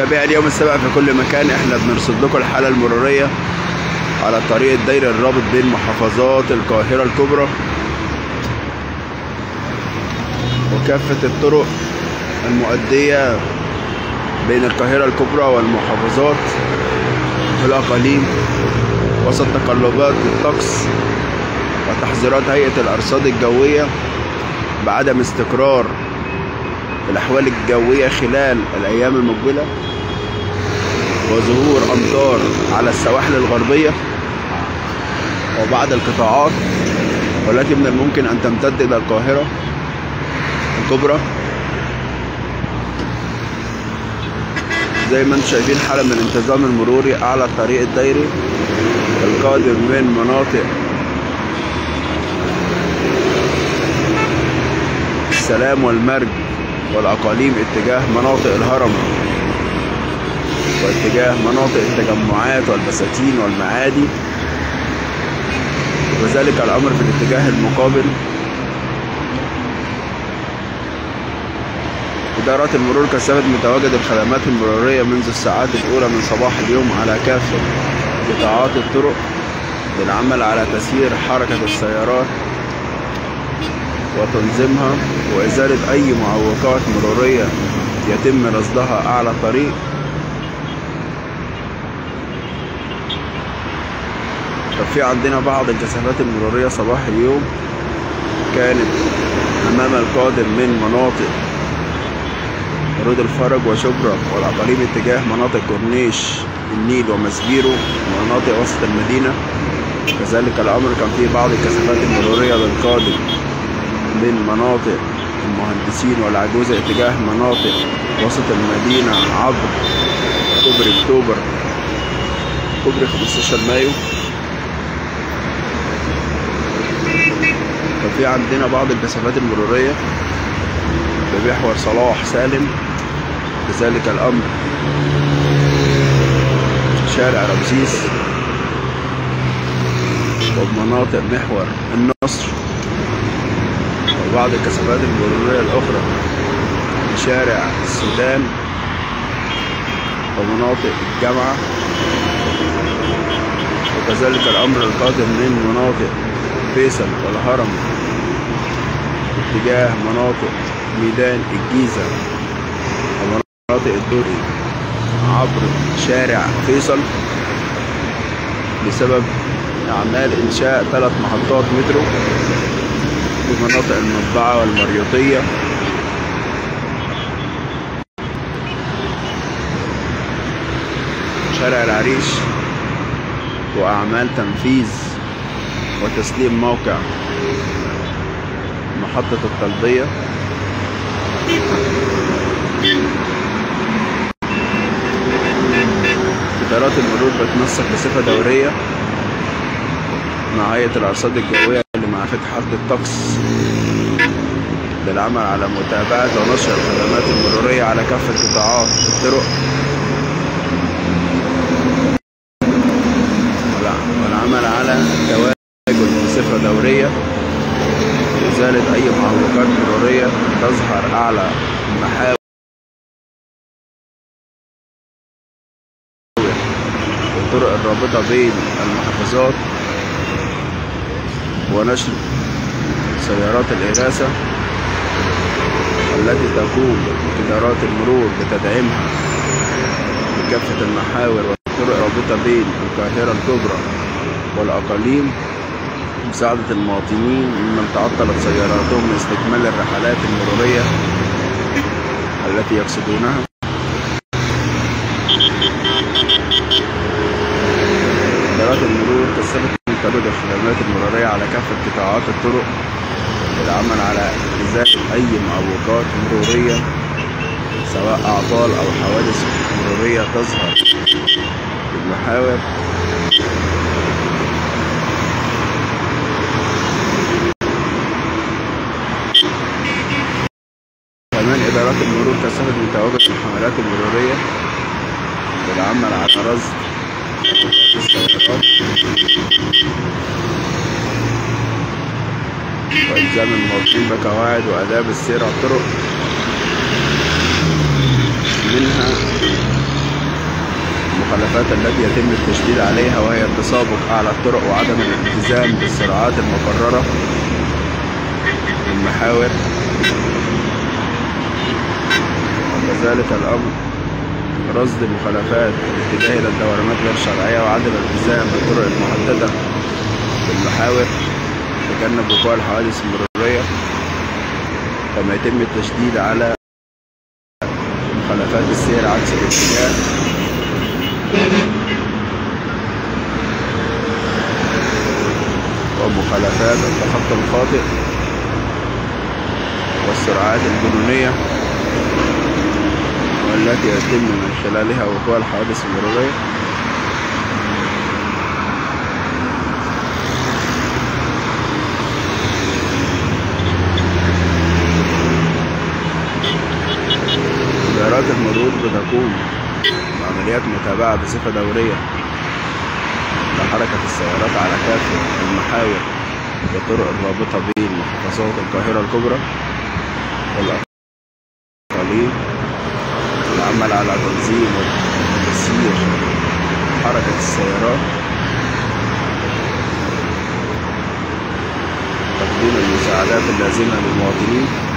متابعي اليوم السابع في كل مكان، احنا بنرصد لكم الحالة المرورية على طريق الدائرى الرابط بين محافظات القاهرة الكبرى وكافة الطرق المؤدية بين القاهرة الكبرى والمحافظات والأقاليم وسط تقلبات الطقس وتحذيرات هيئة الأرصاد الجوية بعدم استقرار الأحوال الجوية خلال الأيام المقبلة وظهور أمطار على السواحل الغربية وبعض القطاعات، والتي من الممكن أن تمتد إلى القاهرة الكبرى. زي ما انتم شايفين حالة من الانتظام المروري على الطريق الدائري القادم من مناطق السلام والمرج والأقاليم اتجاه مناطق الهرم واتجاه مناطق التجمعات والبساتين والمعادي، وذلك الأمر في الاتجاه المقابل. إدارات المرور كثفت متواجد الخدمات المرورية منذ الساعات الأولى من صباح اليوم على كافة قطاعات الطرق للعمل على تسيير حركة السيارات وتنظيمها وإزالة أي معوقات مرورية يتم رصدها على الطريق. طب في عندنا بعض الجسافات المرورية صباح اليوم كانت أمام القادم من مناطق رود الفرج وشبرا والأقاليم اتجاه مناطق كورنيش النيل ومسجيرو ومناطق وسط المدينة، كذلك الأمر كان فيه بعض الكثافات المرورية للقادم من مناطق المهندسين والعجوزة اتجاه مناطق وسط المدينة عبر كوبري أكتوبر كوبري 15 مايو. ففي عندنا بعض الكثافات المرورية بمحور صلاح سالم، كذلك الأمر شارع رمسيس ومناطق محور النصر، وبعض الكثافات المرورية الأخرى شارع السودان ومناطق الجامعة، وكذلك الأمر القادم من مناطق فيصل والهرم اتجاه مناطق ميدان الجيزة ومناطق الدوري عبر شارع فيصل بسبب أعمال إنشاء 3 محطات مترو في مناطق المطبعة والمريوطية. شارع العريش وأعمال تنفيذ وتسليم موقع محطة الطلبية. إدارات المرور بتنسق بصفة دورية مع هيئة الأرصاد الجوية اللي مع فتح عرض الطقس للعمل على متابعة ونشر الخدمات المرورية على كافة قطاعات الطرق والعمل على تواجد بصفة دورية لإزالة أي معوقات مرورية تظهر على محاور الطرق الرابطة بين المحافظات ونشر سيارات الإغاثة التي تقوم إدارات المرور بتدعيمها بكافة المحاور والطرق الرابطة بين القاهرة الكبرى والأقاليم مساعدة المواطنين ممن تعطلت سياراتهم من استكمال الرحلات المرورية التي يقصدونها. إدارات المرور كثفت متواجد الخدمات المرورية على كافة قطاعات الطرق للعمل على إزالة أي معوقات مرورية سواء أعطال أو حوادث مرورية تظهر في المحاور. كمان إدارات المرور كثفت من تواجد الحملات المرورية للعمل على رصد السيارات وإلزام المواطنين بقواعد وآداب السير على الطرق، منها المخالفات التي يتم التشديد عليها، وهي التسابق على الطرق وعدم الالتزام بالسرعات المقررة للمحاور، وكذلك الأمر رصد مخالفات الاتجاه إلى الدورانات غير الشرعية وعدم الالتزام بالطرق المحددة في المحاور، تجنب وقوع الحوادث المرورية. كما يتم التشديد على مخالفات السير عكس الاتجاه، ومخالفات التخطي الخاطئ والسرعات الجنونية، والتي يتم من خلالها وقوع الحوادث المرورية. إدارات المرور بتقوم بعمليات متابعة بصفة دورية لحركة السيارات على كافة المحاور والطرق الرابطة بين محافظات القاهرة الكبرى والأقاليم، والعمل على تنظيم وتسيير حركة السيارات، تقديم المساعدات اللازمة للمواطنين.